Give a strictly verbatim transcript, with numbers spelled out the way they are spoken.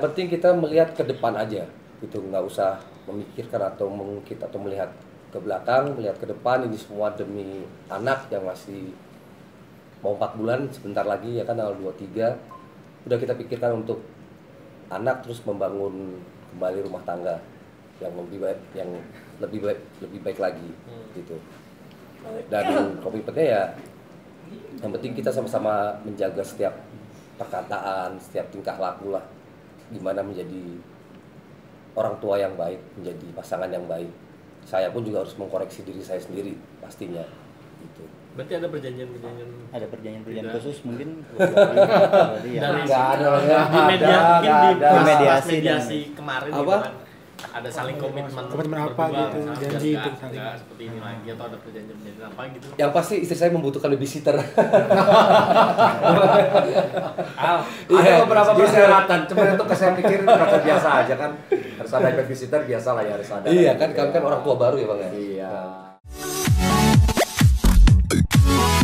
Penting kita melihat ke depan aja, gitu, nggak usah memikirkan atau mengungkit atau melihat ke belakang, melihat ke depan. Ini semua demi anak yang masih mau empat bulan, sebentar lagi ya kan tanggal dua puluh tiga. Udah kita pikirkan untuk anak terus membangun kembali rumah tangga yang lebih baik, yang lebih baik, lebih baik lagi, gitu. Dan komitmennya ya, yang penting kita sama-sama menjaga setiap perkataan, setiap tingkah laku lah, gimana menjadi orang tua yang baik, menjadi pasangan yang baik. Saya pun juga harus mengkoreksi diri saya sendiri pastinya, gitu. Berarti ada perjanjian-perjanjian? Ada perjanjian-perjanjian khusus mungkin? Nggak ada, di mediasi, mediasi kemarin apa? Ada saling komitmen, komitmen apa gitu, janji itu seperti ini lagi atau ada perjanjian-perjanjian apa gitu. Yang pasti istri saya membutuhkan babysitter. Ah, ada beberapa persyaratan, cuma itu saya pikir merasa biasa aja kan. Harus ada babysitter biasa lah ya, harus ada. Iya kan, kami kan orang tua baru ya Bang ya. Iya.